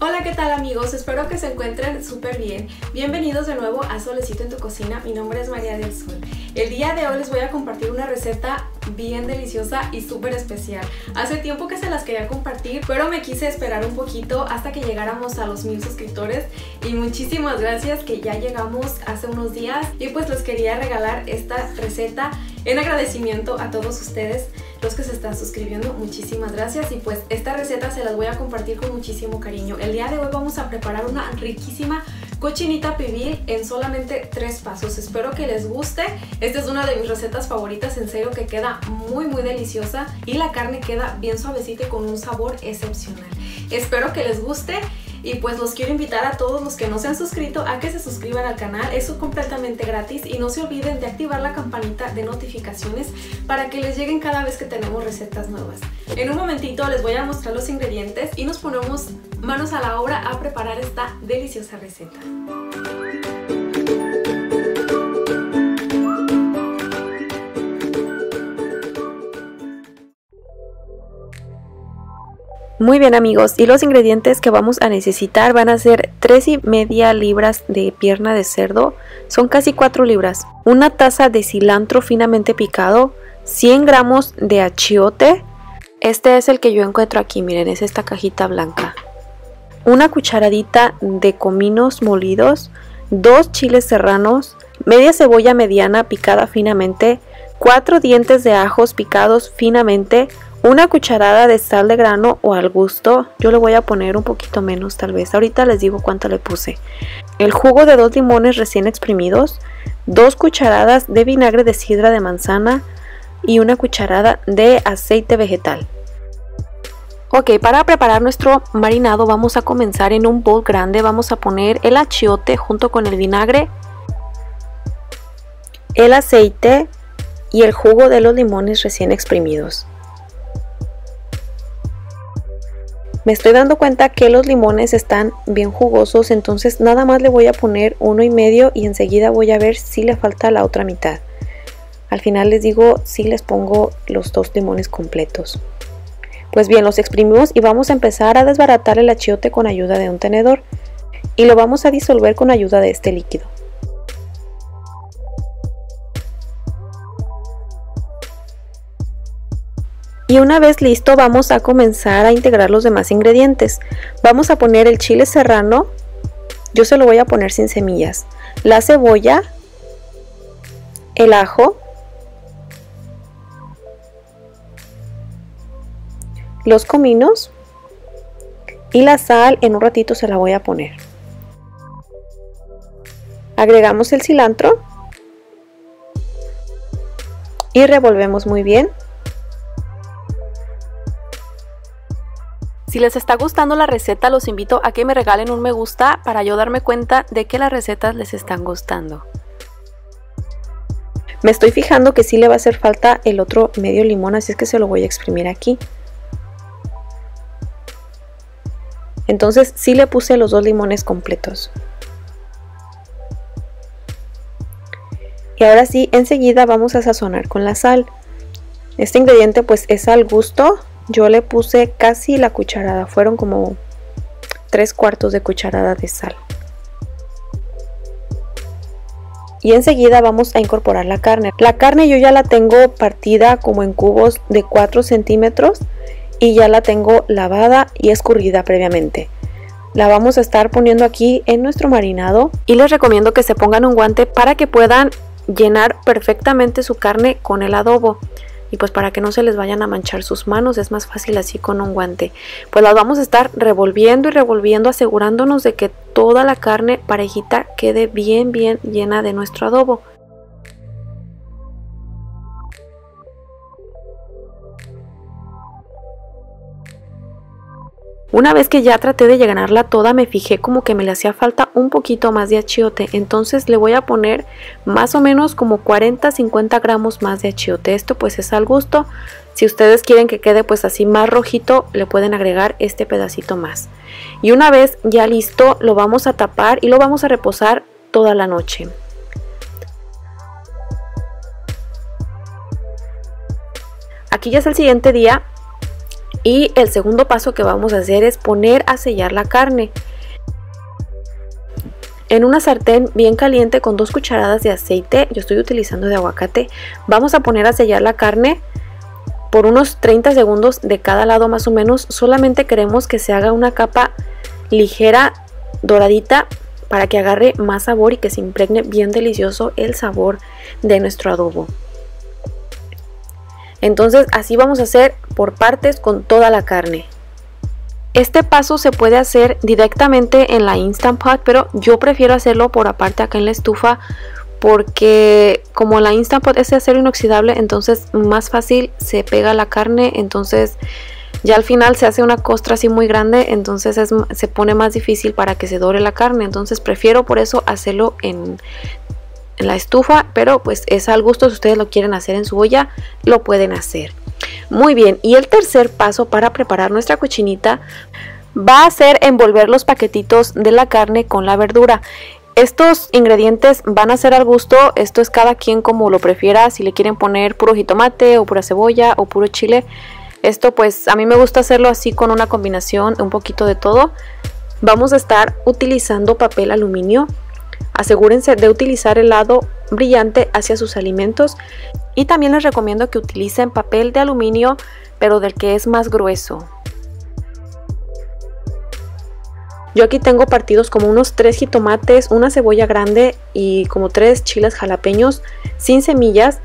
Hola, ¿qué tal amigos? Espero que se encuentren súper bien. Bienvenidos de nuevo a Solecito en tu Cocina. Mi nombre es María del Sol. El día de hoy les voy a compartir una receta bien deliciosa y súper especial. Hace tiempo que se las quería compartir, pero me quise esperar un poquito hasta que llegáramos a los 1000 suscriptores. Y muchísimas gracias, que ya llegamos hace unos días. Y pues les quería regalar esta receta en agradecimiento a todos ustedes, los que se están suscribiendo. Muchísimas gracias. Y pues esta receta se las voy a compartir con muchísimo cariño. El día de hoy vamos a preparar una riquísima cochinita pibil en solamente 3 pasos. Espero que les guste. Esta es una de mis recetas favoritas, en serio, que queda muy deliciosa y la carne queda bien suavecita y con un sabor excepcional. Espero que les guste. Y pues los quiero invitar a todos los que no se han suscrito a que se suscriban al canal. Es completamente gratis y no se olviden de activar la campanita de notificaciones para que les lleguen cada vez que tenemos recetas nuevas. En un momentito les voy a mostrar los ingredientes y nos ponemos manos a la obra a preparar esta deliciosa receta. Muy bien amigos, y los ingredientes que vamos a necesitar van a ser 3,5 libras de pierna de cerdo, son casi 4 libras, una taza de cilantro finamente picado, 100 gramos de achiote, este es el que yo encuentro aquí, miren, es esta cajita blanca, una cucharadita de cominos molidos, 2 chiles serranos, media cebolla mediana picada finamente, 4 dientes de ajos picados finamente, una cucharada de sal de grano o al gusto, yo le voy a poner un poquito menos tal vez, ahorita les digo cuánto le puse. El jugo de 2 limones recién exprimidos, 2 cucharadas de vinagre de sidra de manzana y una cucharada de aceite vegetal. Ok, para preparar nuestro marinado vamos a comenzar en un bol grande, vamos a poner el achiote junto con el vinagre, el aceite y el jugo de los limones recién exprimidos. Me estoy dando cuenta que los limones están bien jugosos, entonces nada más le voy a poner 1,5 y enseguida voy a ver si le falta la otra mitad. Al final les digo si les pongo los 2 limones completos. Pues bien, los exprimimos y vamos a empezar a desbaratar el achiote con ayuda de un tenedor y lo vamos a disolver con ayuda de este líquido. Y una vez listo vamos a comenzar a integrar los demás ingredientes. Vamos a poner el chile serrano, yo se lo voy a poner sin semillas, la cebolla, el ajo, los cominos y la sal, en un ratito se la voy a poner. Agregamos el cilantro y revolvemos muy bien. Si les está gustando la receta, los invito a que me regalen un me gusta para yo darme cuenta de que las recetas les están gustando. Me estoy fijando que sí le va a hacer falta el otro medio limón, así es que se lo voy a exprimir aquí. Entonces sí le puse los 2 limones completos. Y ahora sí, enseguida vamos a sazonar con la sal. Este ingrediente pues es al gusto. Yo le puse casi la cucharada, fueron como 3/4 de cucharada de sal. Y enseguida vamos a incorporar la carne. La carne yo ya la tengo partida como en cubos de 4 centímetros y ya la tengo lavada y escurrida previamente. La vamos a estar poniendo aquí en nuestro marinado y les recomiendo que se pongan un guante para que puedan llenar perfectamente su carne con el adobo. Y pues para que no se les vayan a manchar sus manos, es más fácil así con un guante. Pues las vamos a estar revolviendo y revolviendo, asegurándonos de que toda la carne parejita quede bien llena de nuestro adobo. Una vez que ya traté de llenarla toda, me fijé como que me le hacía falta un poquito más de achiote, entonces le voy a poner más o menos como 40-50 gramos más de achiote. Esto pues es al gusto, si ustedes quieren que quede pues así más rojito le pueden agregar este pedacito más. Y una vez ya listo lo vamos a tapar y lo vamos a reposar toda la noche. Aquí ya es el siguiente día. Y el segundo paso que vamos a hacer es poner a sellar la carne. En una sartén bien caliente con 2 cucharadas de aceite, yo estoy utilizando de aguacate, vamos a poner a sellar la carne por unos 30 segundos de cada lado más o menos. Solamente queremos que se haga una capa ligera, doradita, para que agarre más sabor y que se impregne bien delicioso el sabor de nuestro adobo. Entonces así vamos a hacer por partes con toda la carne. Este paso se puede hacer directamente en la Instant Pot, pero yo prefiero hacerlo por aparte acá en la estufa, porque como la Instant Pot es de acero inoxidable, entonces más fácil se pega la carne, entonces ya al final se hace una costra así muy grande, entonces se pone más difícil para que se dore la carne. Entonces prefiero por eso hacerlo en la estufa, pero pues es al gusto. Si ustedes lo quieren hacer en su olla, lo pueden hacer. Muy bien, y el tercer paso para preparar nuestra cochinita va a ser envolver los paquetitos de la carne con la verdura. Estos ingredientes van a ser al gusto, esto es cada quien como lo prefiera, si le quieren poner puro jitomate o pura cebolla o puro chile. Esto pues a mí me gusta hacerlo así, con una combinación un poquito de todo. Vamos a estar utilizando papel aluminio. Asegúrense de utilizar el lado brillante hacia sus alimentos, y también les recomiendo que utilicen papel de aluminio, pero del que es más grueso. Yo aquí tengo partidos como unos 3 jitomates, una cebolla grande y como 3 chiles jalapeños sin semillas.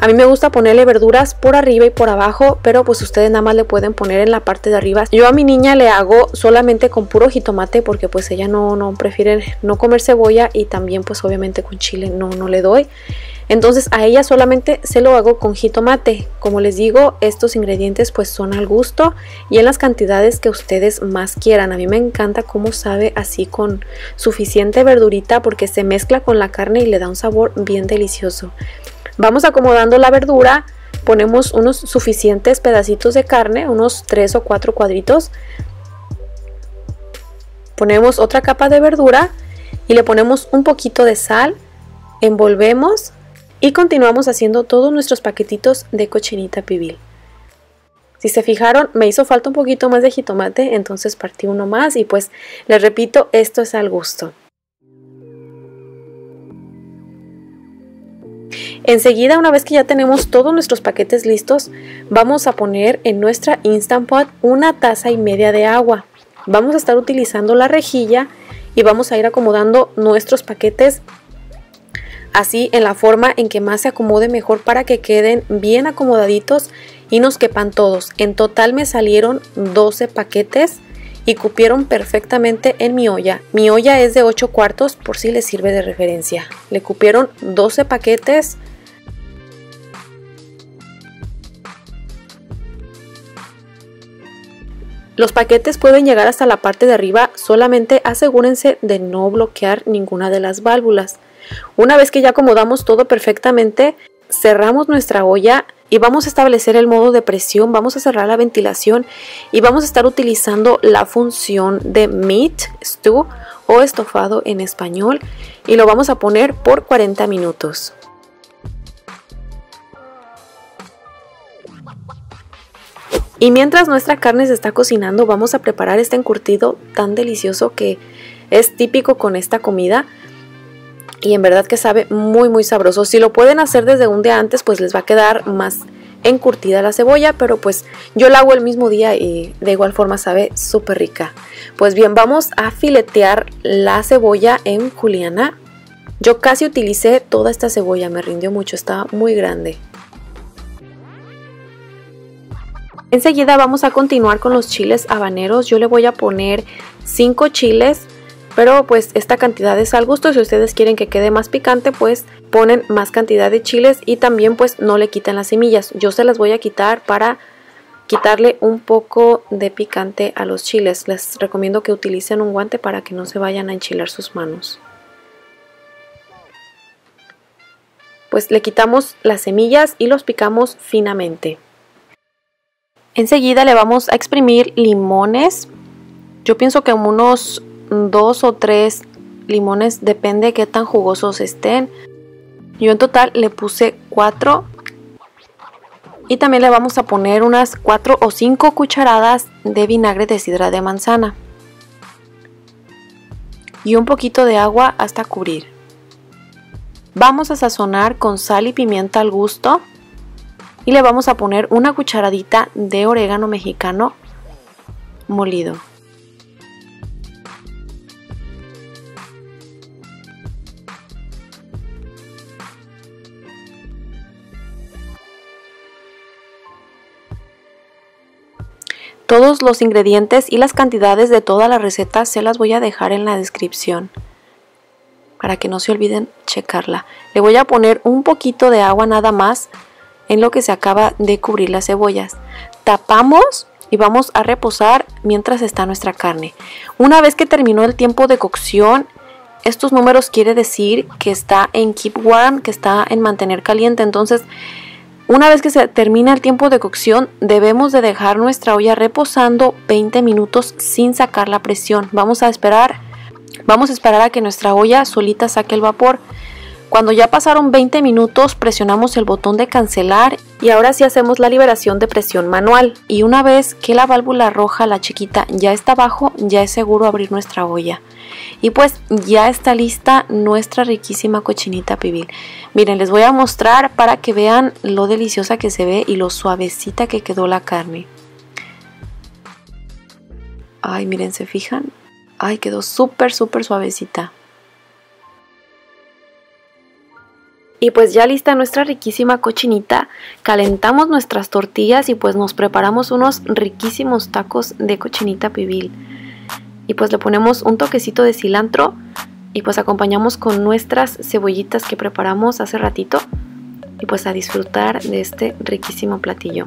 A mí me gusta ponerle verduras por arriba y por abajo, pero pues ustedes nada más le pueden poner en la parte de arriba. Yo a mi niña le hago solamente con puro jitomate, porque pues ella no prefiere no comer cebolla, y también pues obviamente con chile no le doy. Entonces a ella solamente se lo hago con jitomate. Como les digo, estos ingredientes pues son al gusto y en las cantidades que ustedes más quieran. A mí me encanta cómo sabe así, con suficiente verdurita, porque se mezcla con la carne y le da un sabor bien delicioso. Vamos acomodando la verdura, ponemos unos suficientes pedacitos de carne, unos 3 o 4 cuadritos. Ponemos otra capa de verdura y le ponemos un poquito de sal, envolvemos y continuamos haciendo todos nuestros paquetitos de cochinita pibil. Si se fijaron, me hizo falta un poquito más de jitomate, entonces partí uno más y pues les repito, esto es al gusto. Enseguida, una vez que ya tenemos todos nuestros paquetes listos, vamos a poner en nuestra Instant Pot 1,5 tazas de agua. Vamos a estar utilizando la rejilla y vamos a ir acomodando nuestros paquetes así, en la forma en que más se acomode mejor, para que queden bien acomodaditos y nos quepan todos. En total me salieron 12 paquetes y cupieron perfectamente en mi olla. Mi olla es de 8 cuartos, por si les sirve de referencia. Le cupieron 12 paquetes. Los paquetes pueden llegar hasta la parte de arriba, solamente asegúrense de no bloquear ninguna de las válvulas. Una vez que ya acomodamos todo perfectamente, cerramos nuestra olla y vamos a establecer el modo de presión, vamos a cerrar la ventilación y vamos a estar utilizando la función de meat stew o estofado en español, y lo vamos a poner por 40 minutos. Y mientras nuestra carne se está cocinando, vamos a preparar este encurtido tan delicioso que es típico con esta comida. Y en verdad que sabe muy muy sabroso. Si lo pueden hacer desde un día antes, pues les va a quedar más encurtida la cebolla, pero pues yo la hago el mismo día y de igual forma sabe súper rica. Pues bien, vamos a filetear la cebolla en juliana. Yo casi utilicé toda esta cebolla, me rindió mucho, estaba muy grande. Enseguida vamos a continuar con los chiles habaneros. Yo le voy a poner 5 chiles, pero pues esta cantidad es al gusto. Si ustedes quieren que quede más picante, pues ponen más cantidad de chiles, y también pues no le quitan las semillas. Yo se las voy a quitar para quitarle un poco de picante a los chiles. Les recomiendo que utilicen un guante para que no se vayan a enchilar sus manos. Pues le quitamos las semillas y los picamos finamente. Enseguida le vamos a exprimir limones. Yo pienso que unos 2 o 3 limones, depende de qué tan jugosos estén. Yo en total le puse 4. Y también le vamos a poner unas 4 o 5 cucharadas de vinagre de sidra de manzana. Y un poquito de agua hasta cubrir. Vamos a sazonar con sal y pimienta al gusto. Y le vamos a poner una cucharadita de orégano mexicano molido. Todos los ingredientes y las cantidades de toda la receta se las voy a dejar en la descripción para que no se olviden checarla. Le voy a poner un poquito de agua nada más en lo que se acaba de cubrir las cebollas. Tapamos y vamos a reposar mientras está nuestra carne. Una vez que terminó el tiempo de cocción, estos números quiere decir que está en keep warm, que está en mantener caliente. Entonces, una vez que se termina el tiempo de cocción, debemos de dejar nuestra olla reposando 20 minutos sin sacar la presión. Vamos a esperar a que nuestra olla solita saque el vapor. Cuando ya pasaron 20 minutos, presionamos el botón de cancelar y ahora sí hacemos la liberación de presión manual. Y una vez que la válvula roja, la chiquita, ya está abajo, ya es seguro abrir nuestra olla. Y pues ya está lista nuestra riquísima cochinita pibil. Miren, les voy a mostrar para que vean lo deliciosa que se ve y lo suavecita que quedó la carne. Ay, miren, ¿se fijan? Ay, quedó súper, súper suavecita. Y pues ya lista nuestra riquísima cochinita, calentamos nuestras tortillas y pues nos preparamos unos riquísimos tacos de cochinita pibil. Y pues le ponemos un toquecito de cilantro y pues acompañamos con nuestras cebollitas que preparamos hace ratito. Y pues a disfrutar de este riquísimo platillo.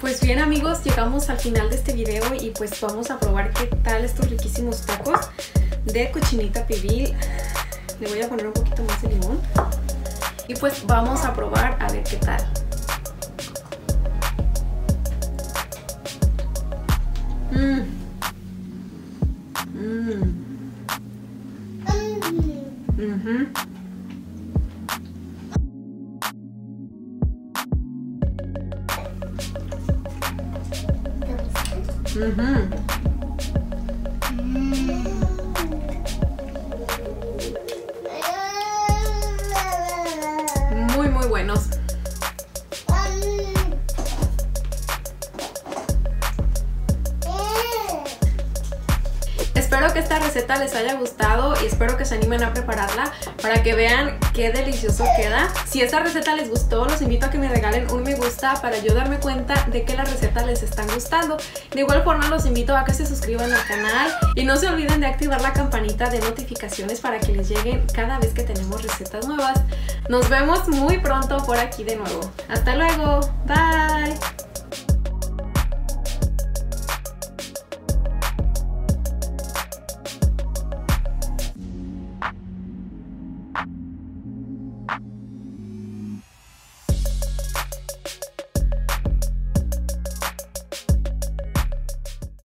Pues bien amigos, llegamos al final de este video y pues vamos a probar qué tal estos riquísimos tacos de cochinita pibil. Le voy a poner un poquito más de limón y pues vamos a probar a ver qué tal. Muy, muy buenos. Espero que esta receta les haya gustado y espero que se animen a prepararla para que vean qué delicioso queda. Si esta receta les gustó, los invito a que me regalen un me gusta para yo darme cuenta de que las recetas les están gustando. De igual forma los invito a que se suscriban al canal y no se olviden de activar la campanita de notificaciones para que les lleguen cada vez que tenemos recetas nuevas. Nos vemos muy pronto por aquí de nuevo. Hasta luego. Bye.